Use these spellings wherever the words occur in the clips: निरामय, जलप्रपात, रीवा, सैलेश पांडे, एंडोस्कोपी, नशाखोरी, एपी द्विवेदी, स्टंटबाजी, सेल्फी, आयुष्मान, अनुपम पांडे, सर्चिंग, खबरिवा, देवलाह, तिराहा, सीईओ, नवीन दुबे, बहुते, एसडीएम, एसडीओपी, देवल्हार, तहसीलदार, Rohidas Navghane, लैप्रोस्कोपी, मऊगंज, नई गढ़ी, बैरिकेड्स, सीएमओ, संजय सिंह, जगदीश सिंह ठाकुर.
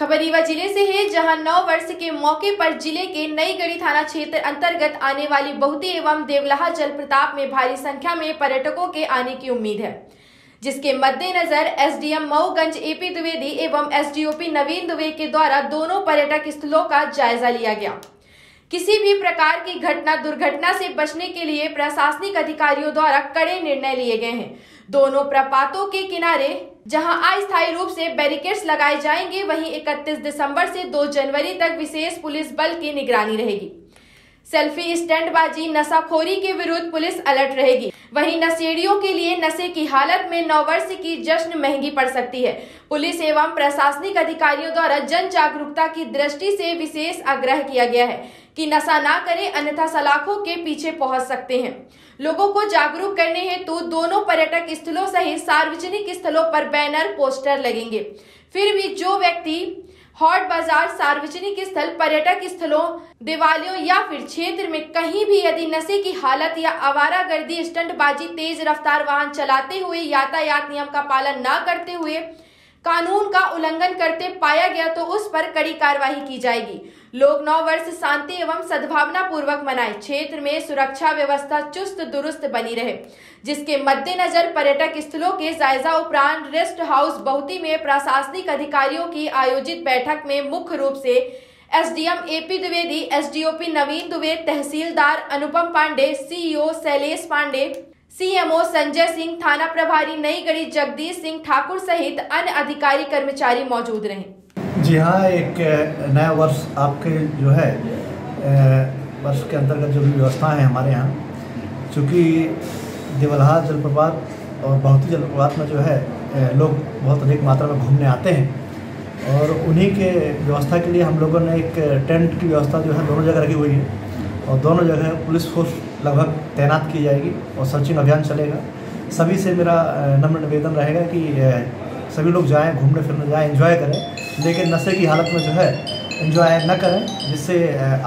खबरिवा जिले से है, जहां नव वर्ष के मौके पर जिले के नई गढ़ी थाना क्षेत्र अंतर्गत आने वाली बहुते एवं देवलाह जलप्रपात में भारी संख्या में पर्यटकों के आने की उम्मीद है, जिसके मद्देनजर एसडीएम मऊगंज एपी द्विवेदी एवं एसडीओपी नवीन दुबे के द्वारा दोनों पर्यटक स्थलों का जायजा लिया गया। किसी भी प्रकार की घटना दुर्घटना से बचने के लिए प्रशासनिक अधिकारियों द्वारा कड़े निर्णय लिए गए हैं। दोनों प्रपातों के किनारे जहां अस्थायी रूप से बैरिकेड्स लगाए जाएंगे, वहीं 31 दिसंबर से 2 जनवरी तक विशेष पुलिस बल की निगरानी रहेगी। सेल्फी, स्टंटबाजी, नशाखोरी के विरुद्ध पुलिस अलर्ट रहेगी। वहीं नशेड़ियों के लिए नशे की हालत में नववर्ष की जश्न महंगी पड़ सकती है। पुलिस एवं प्रशासनिक अधिकारियों द्वारा जन जागरूकता की दृष्टि से विशेष आग्रह किया गया है कि नशा ना करें, अन्यथा सलाखों के पीछे पहुंच सकते हैं। लोगों को जागरूक करने हेतु दोनों पर्यटक स्थलों सहित सार्वजनिक स्थलों पर बैनर, पोस्टर लगेंगे। फिर भी जो व्यक्ति हॉट बाजार, सार्वजनिक स्थल, पर्यटक स्थलों, दिवालियों या फिर क्षेत्र में कहीं भी यदि नशे की हालत या आवारा गर्दी, स्टंटबाजी, तेज रफ्तार वाहन चलाते हुए, यातायात नियम का पालन न करते हुए कानून का उल्लंघन करते पाया गया तो उस पर कड़ी कार्रवाई की जाएगी। लोग नव वर्ष शांति एवं सद्भावना पूर्वक मनाएं। क्षेत्र में सुरक्षा व्यवस्था चुस्त दुरुस्त बनी रहे, जिसके मद्देनजर पर्यटक स्थलों के जायजा उपरांत रेस्ट हाउस बहुती में प्रशासनिक अधिकारियों की आयोजित बैठक में मुख्य रूप से एसडीएम एपी द्विवेदी, एसडीओपी नवीन दुबे, तहसीलदार अनुपम पांडे, सीईओ सैलेश पांडे, सीएमओ संजय सिंह, थाना प्रभारी नई गढ़ी जगदीश सिंह ठाकुर सहित अन्य अधिकारी कर्मचारी मौजूद रहे। जी हाँ, एक नया वर्ष आपके जो है वर्ष के अंतर्गत जो भी व्यवस्थाएं हैं हमारे यहाँ, चूँकि देवल्हार जलप्रपात और बहुते जलप्रपात में जो है लोग बहुत अधिक मात्रा में घूमने आते हैं और उन्हीं के व्यवस्था के लिए हम लोगों ने एक टेंट की व्यवस्था जो है दोनों जगह रखी हुई है और दोनों जगह पुलिस फोर्स लगभग तैनात की जाएगी और सर्चिंग अभियान चलेगा। सभी से मेरा नम्र निवेदन रहेगा कि सभी लोग जाएं, घूमने फिरने जाएं, एंजॉय करें, लेकिन नशे की हालत में जो है एंजॉय न करें, जिससे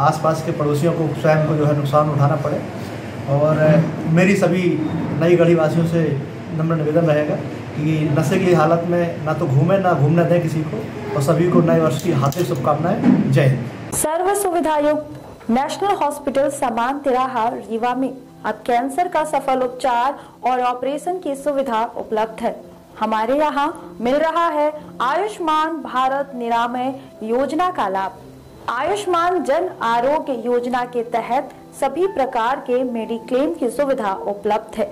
आसपास के पड़ोसियों को स्वयं को जो है नुकसान उठाना पड़े। और मेरी सभी नई गढ़ी वासियों से नम्र निवेदन रहेगा कि नशे की हालत में ना तो घूमें, ना घूमने दें किसी को। और सभी को नए वर्ष की हार्दिक शुभकामनाएँ। जय हिंद। सर्व सुविधायुक्त नेशनल हॉस्पिटल समान तिराहा रीवा में अब कैंसर का सफल उपचार और ऑपरेशन की सुविधा उपलब्ध है। हमारे यहाँ मिल रहा है आयुष्मान भारत निरामय योजना का लाभ। आयुष्मान जन आरोग्य योजना के तहत सभी प्रकार के मेडिक्लेम की सुविधा उपलब्ध है।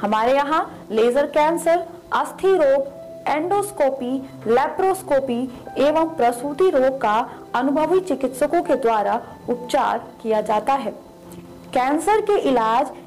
हमारे यहाँ लेजर कैंसर, अस्थि रोग, एंडोस्कोपी, लैप्रोस्कोपी एवं प्रसूति रोग का अनुभवी चिकित्सकों के द्वारा उपचार किया जाता है। कैंसर के इलाज